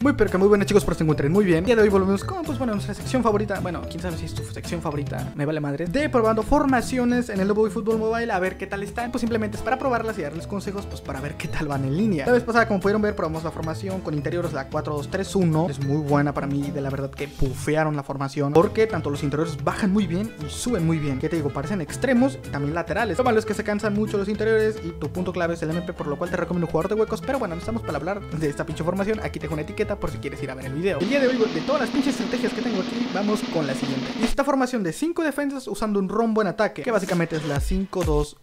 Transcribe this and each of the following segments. Muy pero que muy buenas, chicos, espero que se encuentren muy bien. El día de hoy volvemos con, pues bueno, nuestra sección favorita. Bueno, quién sabe si es tu sección favorita, me vale madre. De probando formaciones en el nuevo eFootball Mobile, a ver qué tal están. Pues simplemente es para probarlas y darles consejos, pues para ver qué tal van en línea. La vez pasada, como pudieron ver, probamos la formación con interiores, la 4-2-3-1. Es muy buena para mí, de la verdad que pufearon la formación, porque tanto los interiores bajan muy bien y suben muy bien. ¿Qué te digo? Parecen extremos y también laterales. Lo malo es que se cansan mucho los interiores y tu punto clave es el MP, por lo cual te recomiendo jugar de huecos. Pero bueno, no estamos para hablar de esta pinche formación. Aquí te dejo una etiqueta por si quieres ir a ver el video. El día de hoy, de todas las pinches estrategias que tengo aquí, vamos con la siguiente. Y esta formación de 5 defensas usando un rombo en ataque, que básicamente es la 5-2-1-2.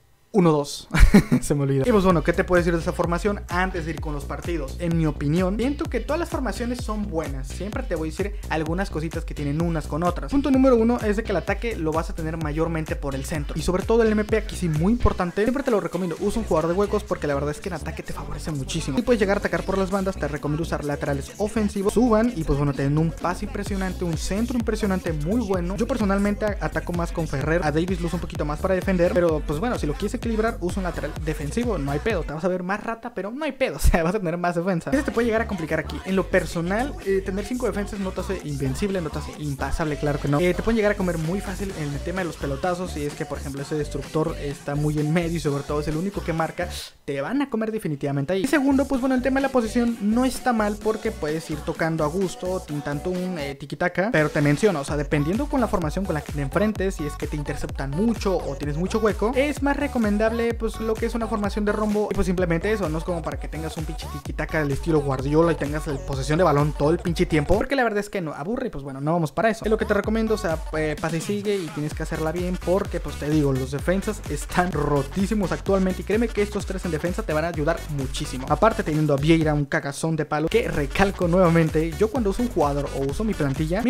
Se me olvida. Y pues bueno, ¿qué te puedo decir de esta formación antes de ir con los partidos? En mi opinión, siento que todas las formaciones son buenas. Siempre te voy a decir algunas cositas que tienen unas con otras. Punto número uno es de que el ataque lo vas a tener mayormente por el centro, y sobre todo el MP aquí sí, muy importante. Siempre te lo recomiendo, usa un jugador de huecos, porque la verdad es que en ataque te favorece muchísimo. Si puedes llegar a atacar por las bandas, te recomiendo usar laterales ofensivos, suban y pues bueno, teniendo un pase impresionante, un centro impresionante, muy bueno. Yo personalmente ataco más con Ferrer, a Davis Luz un poquito más para defender, pero pues bueno, si lo quieres equilibrar, usa un lateral defensivo, no hay pedo. Te vas a ver más rata, pero no hay pedo, o sea, vas a tener más defensa. Eso te puede llegar a complicar aquí. En lo personal, tener 5 defensas no te hace invencible, no te hace impasable, claro que no. Te pueden llegar a comer muy fácil en el tema de los pelotazos, y es que por ejemplo ese destructor está muy en medio y sobre todo es el único que marca, te van a comer definitivamente ahí. Y segundo, pues bueno, el tema de la posición no está mal, porque puedes ir tocando a gusto, tanto un tiquitaca, pero te menciono, o sea, dependiendo con la formación con la que te enfrentes, si es que te interceptan mucho o tienes mucho hueco, es más recomendable pues lo que es una formación de rombo. Y pues simplemente eso, no es como para que tengas un pinche tiquitaca del estilo Guardiola y tengas la posesión de balón todo el pinche tiempo, porque la verdad es que no aburre. Y pues bueno, no vamos para eso. Es lo que te recomiendo, o sea, pase y sigue, y tienes que hacerla bien, porque pues te digo, los defensas están rotísimos actualmente, y créeme que estos tres en defensa te van a ayudar muchísimo. Aparte teniendo a Vieira, un cagazón de palo, que recalco nuevamente, yo cuando uso un jugador o uso mi plantilla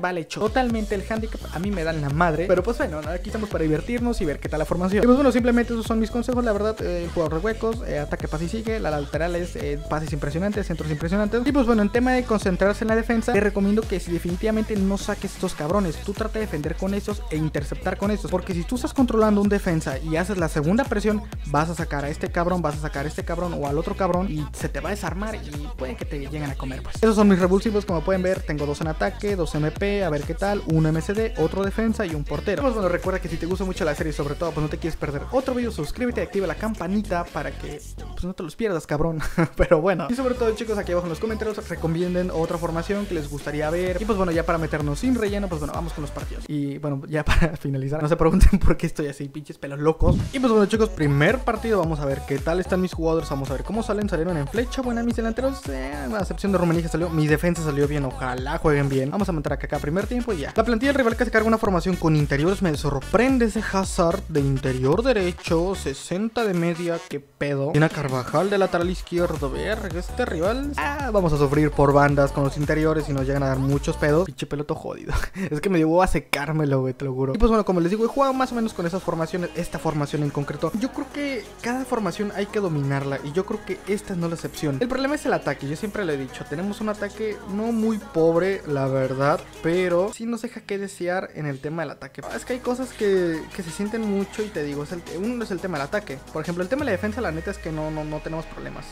vale totalmente el handicap, a mí me dan la madre. Pero pues bueno, aquí estamos para divertirnos y ver qué tal la formación. Y pues bueno, simplemente esos son mis consejos, la verdad. Jugador de huecos, ataque, pase y sigue, la lateral es pases impresionantes, centros impresionantes. Y pues bueno, en tema de concentrarse en la defensa, te recomiendo que si definitivamente no saques estos cabrones, tú trata de defender con estos e interceptar con estos, porque si tú estás controlando un defensa y haces la segunda presión, vas a sacar a este cabrón, vas a sacar a este cabrón o al otro cabrón, y se te va a desarmar y puede que te lleguen a comer, pues. Esos son mis revulsivos, como pueden ver, tengo 2 en ataque, 2 MP, a ver qué tal, 1 MCD, otro defensa y un portero. Pues bueno, recuerda que si te gusta mucho la serie y sobre todo pues no te quieres perder otro video, suscríbete y activa la campanita para que pues no te los pierdas, cabrón. Pero bueno, y sobre todo, chicos, aquí abajo en los comentarios recomienden otra formación que les gustaría ver. Y pues bueno, ya para meternos sin relleno, pues bueno, vamos con los partidos. Y bueno, ya para finalizar, no se pregunten por qué estoy así, pinches pelos locos. Y pues bueno, chicos, primer partido, vamos a ver qué tal están mis jugadores, vamos a ver cómo salieron en flecha, bueno, mis delanteros, a excepción de Rummenigge salió, mis defensas salió bien, ojalá jueguen bien. Vamos a meter a Kaká primer tiempo y ya. La plantilla del rival que se carga una formación con interiores, me sorprende ese Hazard de interior derecho, 60 de media, qué pedo. Tiene a Carvajal de lateral izquierdo, ver, este rival, vamos a sufrir por bandas con los interiores y nos llegan a dar muchos pedos. Pinche peloto jodido, es que me llevó a secármelo, güey, te lo juro. Y pues bueno, como les digo, he jugado más o menos con esas formaciones, esta formación en concreto. Yo creo que cada formación hay que dominarla, y yo creo que esta no es la excepción. El problema es el ataque, yo siempre lo he dicho, tenemos un ataque no muy pobre, la verdad, pero sí nos deja que desear en el tema del ataque. Es que hay cosas que se sienten mucho, y te digo, uno es el tema del ataque. Por ejemplo, el tema de la defensa, la neta es que no tenemos problemas.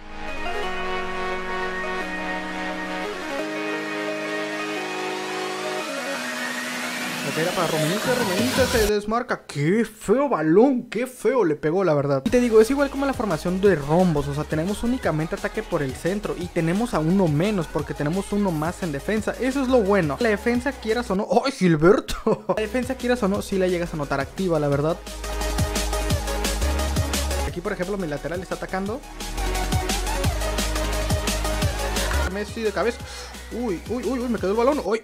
Era para Rummenigge, se desmarca. Qué feo balón, qué feo le pegó, la verdad. Y te digo, es igual como la formación de rombos, o sea, tenemos únicamente ataque por el centro y tenemos a uno menos, porque tenemos uno más en defensa. Eso es lo bueno. La defensa, quieras o no, ¡ay, Gilberto! La defensa, quieras o no, sí la llegas a notar activa, la verdad. Aquí, por ejemplo, mi lateral está atacando. Messi de cabeza. Uy, uy, uy, uy, me quedó el balón. ¡Uy!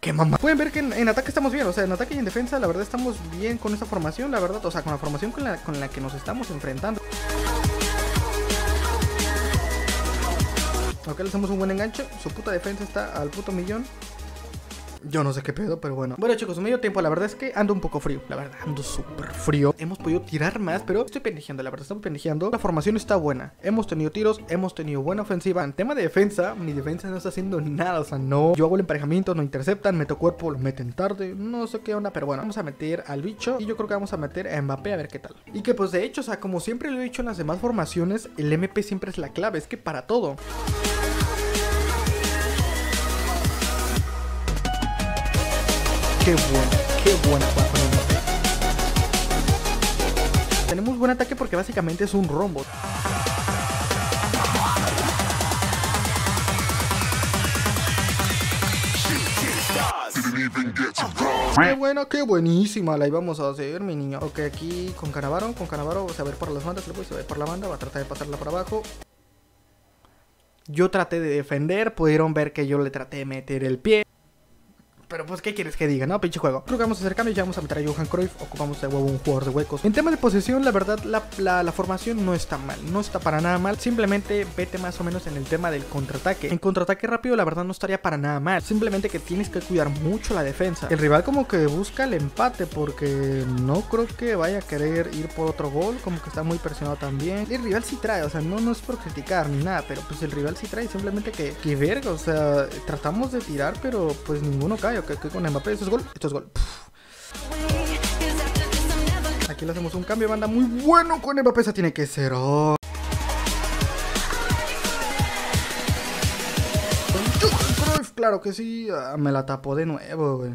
¡Qué mamá! Pueden ver que en ataque estamos bien, o sea, en ataque y en defensa, la verdad estamos bien con esta formación, la verdad, o sea, con la formación con la que nos estamos enfrentando. Ok, le hacemos un buen enganche, su puta defensa está al puto millón. Yo no sé qué pedo, pero bueno. Bueno, chicos, medio tiempo, la verdad es que ando un poco frío. La verdad, ando súper frío. Hemos podido tirar más, pero estoy pendejeando, la verdad, estamos pendejeando. La formación está buena. Hemos tenido tiros, hemos tenido buena ofensiva. En tema de defensa, mi defensa no está haciendo nada. O sea, no, yo hago el emparejamiento, no interceptan, meto cuerpo, lo meten tarde, no sé qué onda. Pero bueno, vamos a meter al bicho y yo creo que vamos a meter a Mbappé a ver qué tal. Y que pues de hecho, o sea, como siempre lo he dicho en las demás formaciones, el MP siempre es la clave, es que para todo. Qué buena para poner Mbappé. Tenemos buen ataque porque básicamente es un rombo. Qué buena, qué buenísima. La íbamos a hacer, mi niño. Ok, aquí con Canavaro. Con Canavaro se va a ver por las bandas. Se va a ver por la banda. Va a tratar de pasarla para abajo. Yo traté de defender. Pudieron ver que yo le traté de meter el pie. Pero pues, ¿qué quieres que diga? No, pinche juego. Creo que vamos a hacer cambio. Ya vamos a meter a Johan Cruyff. Ocupamos de huevo un jugador de huecos. En tema de posesión, la verdad, la formación no está mal. No está para nada mal. Simplemente vete más o menos en el tema del contraataque. En contraataque rápido, la verdad, no estaría para nada mal. Simplemente que tienes que cuidar mucho la defensa. El rival como que busca el empate porque no creo que vaya a querer ir por otro gol. Como que está muy presionado también. El rival sí trae. O sea, no es por criticar ni nada. Pero pues el rival sí trae. Simplemente que verga. O sea, tratamos de tirar, pero pues ninguno cae. Okay, con Mbappé, esto es gol, esto es gol. Aquí le hacemos un cambio de banda muy bueno con Mbappé, esa tiene que ser. Oh. Claro que sí, me la tapó de nuevo, güey.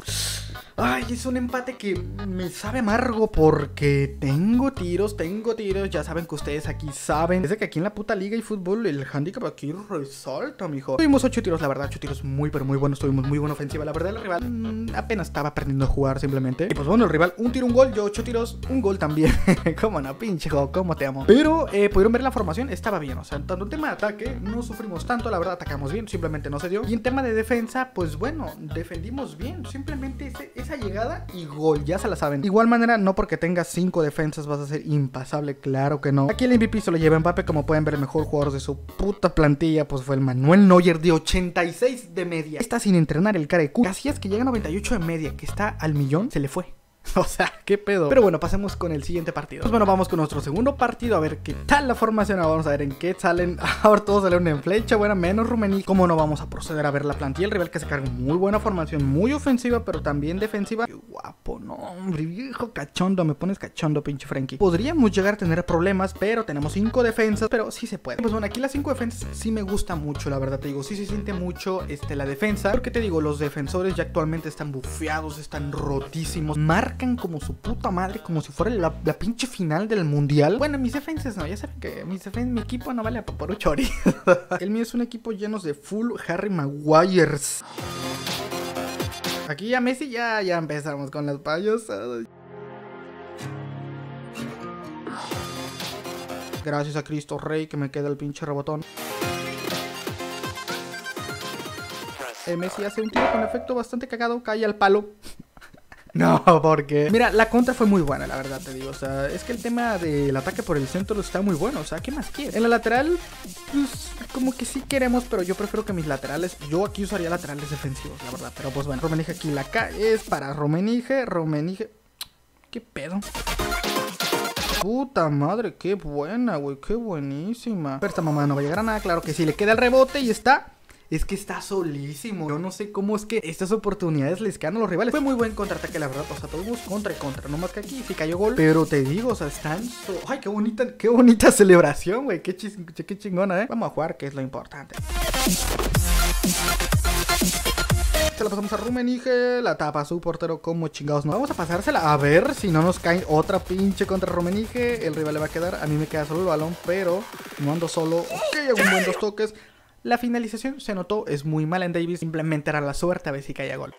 Ay, es un empate que me sabe amargo porque tengo tiros. Ya saben que ustedes aquí saben. Desde que aquí en la puta liga y fútbol el handicap aquí resalta, mijo. Tuvimos 8 tiros, la verdad, 8 tiros muy, pero muy buenos. Tuvimos muy buena ofensiva. La verdad, el rival apenas estaba perdiendo a jugar simplemente. Y pues bueno, el rival, un tiro, un gol. Yo 8 tiros, un gol también. Cómo no, pinche juego, cómo te amo. Pero pudieron ver la formación, estaba bien. O sea, en tanto en tema de ataque, no sufrimos tanto. La verdad, atacamos bien, simplemente no se dio. Y en tema de defensa, pues bueno, defendimos bien. Simplemente esa llegada y gol, ya se la saben. De igual manera, no porque tengas 5 defensas vas a ser impasable, claro que no. Aquí el MVP se lo lleva Mbappé, como pueden ver, el mejor jugador de su puta plantilla, pues fue el Manuel Neuer de 86 de media. Está sin entrenar el cara de culo. Así es que llega a 98 de media, que está al millón, se le fue. O sea, qué pedo. Pero bueno, pasemos con el siguiente partido. Pues bueno, vamos con nuestro segundo partido. A ver qué tal la formación. Ahora vamos a ver en qué salen. Ahora todos salen en flecha. Bueno, menos Rummenigge. Como no vamos a proceder a ver la plantilla. El rival que se carga muy buena formación. Muy ofensiva, pero también defensiva. Qué guapo, no, hombre. Viejo cachondo. Me pones cachondo, pinche Frankie. Podríamos llegar a tener problemas, pero tenemos 5 defensas. Pero sí se puede. Pues bueno, aquí las 5 defensas sí me gusta mucho. La verdad te digo, sí se siente mucho la defensa. Porque te digo, los defensores ya actualmente están bufeados, están rotísimos. Como su puta madre, como si fuera la pinche final del mundial. Bueno, mis defensas no, ya saben que mi equipo no vale para un chorizo. El mío es un equipo lleno de full Harry Maguires. Aquí ya Messi, ya empezamos con las payasadas. Gracias a Cristo Rey que me queda el pinche rebotón. Messi hace un tiro con efecto bastante cagado, cae al palo. No, porque... Mira, la contra fue muy buena, la verdad, te digo. O sea, es que el tema del ataque por el centro está muy bueno. O sea, ¿qué más quieres? En la lateral, pues, como que sí queremos, pero yo prefiero que mis laterales... Yo aquí usaría laterales defensivos, la verdad. Pero pues bueno, Rummenigge aquí, la K es para Rummenigge... ¿Qué pedo? Puta madre, qué buena, güey, qué buenísima. Pero esta mamá no va a llegar a nada, claro que sí. Le queda el rebote y está... Es que está solísimo. Yo no sé cómo es que estas oportunidades les quedan a los rivales. Fue muy buen contraataque, la verdad. O sea, todos contra. No más que aquí sí cayó gol. Pero te digo, o sea, están... Ay, qué bonita celebración, güey. Qué chingona, ¿eh? Vamos a jugar, que es lo importante. Se la pasamos a Rummenigge, la tapa su portero como chingados, ¿no? Vamos a pasársela a ver si no nos cae otra pinche contra Rummenigge. El rival le va a quedar, a mí me queda solo el balón, pero no ando solo. Ok, hago un buen 2 toques. La finalización se notó, es muy mala en Davis. Simplemente era la suerte a ver si caía gol.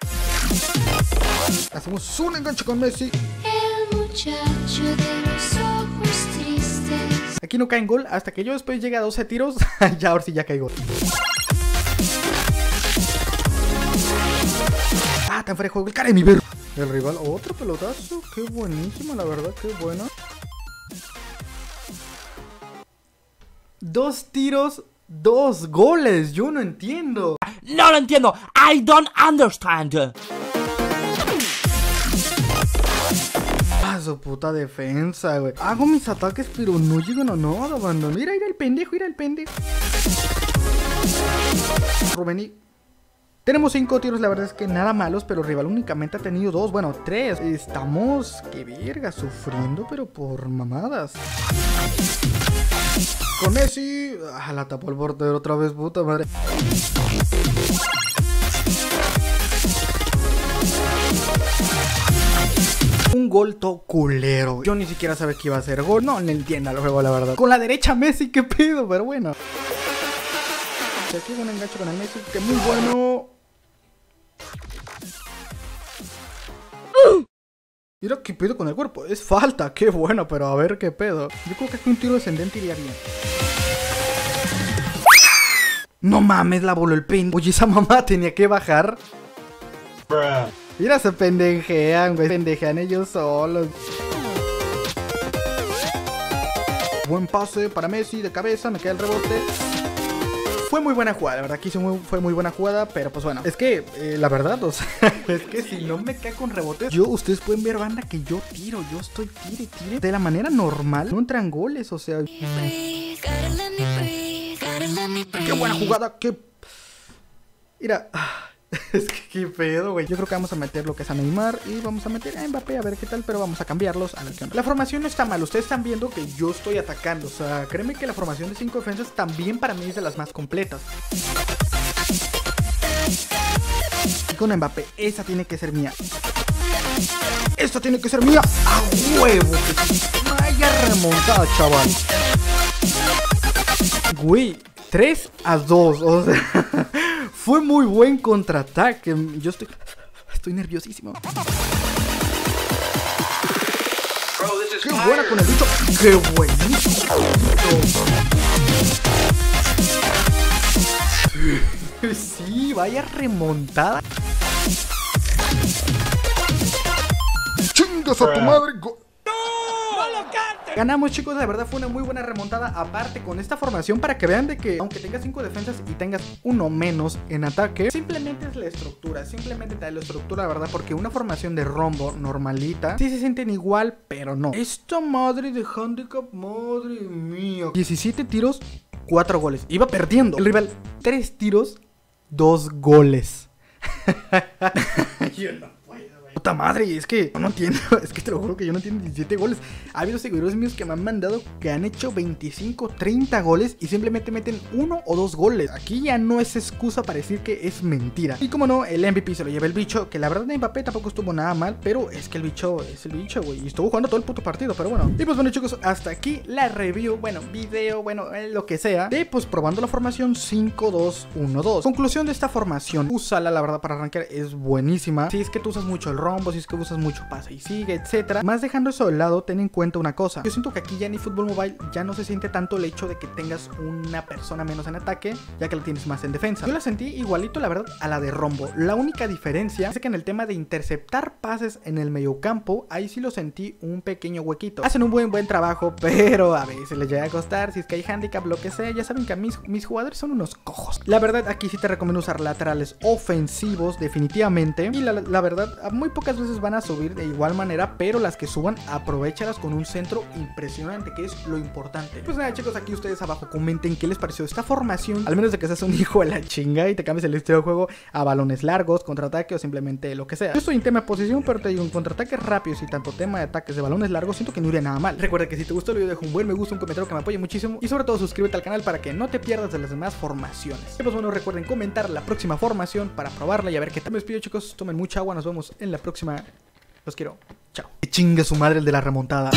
Hacemos un enganche con Messi. El muchacho de los ojos tristes. Aquí no caen gol hasta que yo después llegue a 12 tiros. Ya, ahora sí ya cae gol. Ah, tan fuera de juego el cara de mi perro. El rival, otro pelotazo. Qué buenísimo, la verdad, qué bueno. 2 tiros. Dos goles, yo no entiendo. No lo entiendo, I don't understand. Ah, su puta defensa, güey. Hago mis ataques, pero no llegan a nada, banda. Mira, ir al pendejo, ir al pendejo. Rummenigge. Tenemos 5 tiros, la verdad es que nada malos, pero el rival únicamente ha tenido 2, bueno, 3. Estamos, qué verga, sufriendo, pero por mamadas. Con Messi, ah, la tapó el portero otra vez, puta madre. Un gol todo culero. Yo ni siquiera sabía que iba a ser gol, no le entiendo al juego, la verdad. Con la derecha Messi, qué pedo, pero bueno. Aquí es un enganche con el Messi, que muy bueno. Mira qué pedo con el cuerpo. Es falta, qué bueno, pero a ver qué pedo. Yo creo que aquí un tiro descendente iría bien. No mames, la voló el pin. Oye, esa mamá tenía que bajar. Mira, se pendejean, güey. Pendejean ellos solos. Buen pase para Messi de cabeza, me queda el rebote. Fue muy buena jugada, la verdad que fue muy buena jugada, pero pues bueno, es que la verdad, o sea, es que si no me cae con rebotes, ustedes pueden ver, banda, que yo tiro, yo estoy tire de la manera normal, no entran goles, o sea. Qué buena jugada, qué... Mira, es que qué pedo, güey. Yo creo que vamos a meter lo que es a Neymar y vamos a meter a Mbappé, a ver qué tal, pero vamos a cambiarlos, a ver qué onda. La formación no está mal, ustedes están viendo que yo estoy atacando, o sea, créeme que la formación de 5 defensas también para mí es de las más completas. Y con Mbappé, esa tiene que ser mía. Esta tiene que ser mía. ¡A huevo! Vaya remontada, chaval. Güey, 3-2, o sea... Fue muy buen contraataque. Yo estoy nerviosísimo. ¡Qué buena con el bicho! ¡Qué buenísimo! Sí, vaya remontada. ¡Chingas a tu madre! Ganamos, chicos, la verdad fue una muy buena remontada. Aparte con esta formación, para que vean de que aunque tengas 5 defensas y tengas uno menos en ataque, simplemente es la estructura, simplemente te da la estructura, la verdad. Porque una formación de rombo normalita sí se sienten igual, pero no. Esta madre de handicap, madre mía. 17 tiros, 4 goles. Iba perdiendo el rival, 3 tiros, 2 goles. Yo no. Puta madre, es que yo no entiendo, es que te lo juro que yo no entiendo 17 goles. Ha habido seguidores míos que me han mandado que han hecho 25, 30 goles y simplemente meten 1 o 2 goles. Aquí ya no es excusa para decir que es mentira. Y como no, el MVP se lo lleva el bicho, que la verdad en Mbappé tampoco estuvo nada mal, pero es que el bicho es el bicho, güey, y estuvo jugando todo el puto partido, pero bueno. Y pues bueno, chicos, hasta aquí la review, bueno, video, bueno, lo que sea, de pues probando la formación 5-2-1-2. Conclusión de esta formación, úsala, la verdad, para arrancar es buenísima. Si es que tú usas mucho el rombo, si es que usas mucho pasa y sigue, etcétera. Más dejando eso de lado, ten en cuenta una cosa. Yo siento que aquí ya en eFootball Mobile ya no se siente tanto el hecho de que tengas una persona menos en ataque, ya que la tienes más en defensa. Yo la sentí igualito, la verdad, a la de rombo. La única diferencia es que en el tema de interceptar pases en el mediocampo, ahí sí lo sentí un pequeño huequito. Hacen un buen trabajo, pero a veces les llega a costar, si es que hay handicap, lo que sea. Ya saben que a mis jugadores son unos cojos. La verdad, aquí sí te recomiendo usar laterales ofensivos, definitivamente. Y la verdad, muy pocas veces van a subir de igual manera, pero las que suban, aprovechalas con un centro impresionante, que es lo importante. Pues nada, chicos, aquí ustedes abajo comenten qué les pareció esta formación, al menos de que seas un hijo de la chinga y te cambies el estilo de juego a balones largos, contraataque o simplemente lo que sea. Yo estoy en tema de posición, pero te digo, en contraataques rápidos y tanto tema de ataques de balones largos, siento que no iría nada mal. Recuerda que si te gustó el video, deja un buen me gusta, un comentario que me apoye muchísimo y sobre todo suscríbete al canal para que no te pierdas de las demás formaciones. Y pues bueno, recuerden comentar la próxima formación para probarla y a ver qué tal. Me despido, chicos, tomen mucha agua, nos vemos en la próxima. Los quiero. Chao. Que chingue su madre el de la remontada.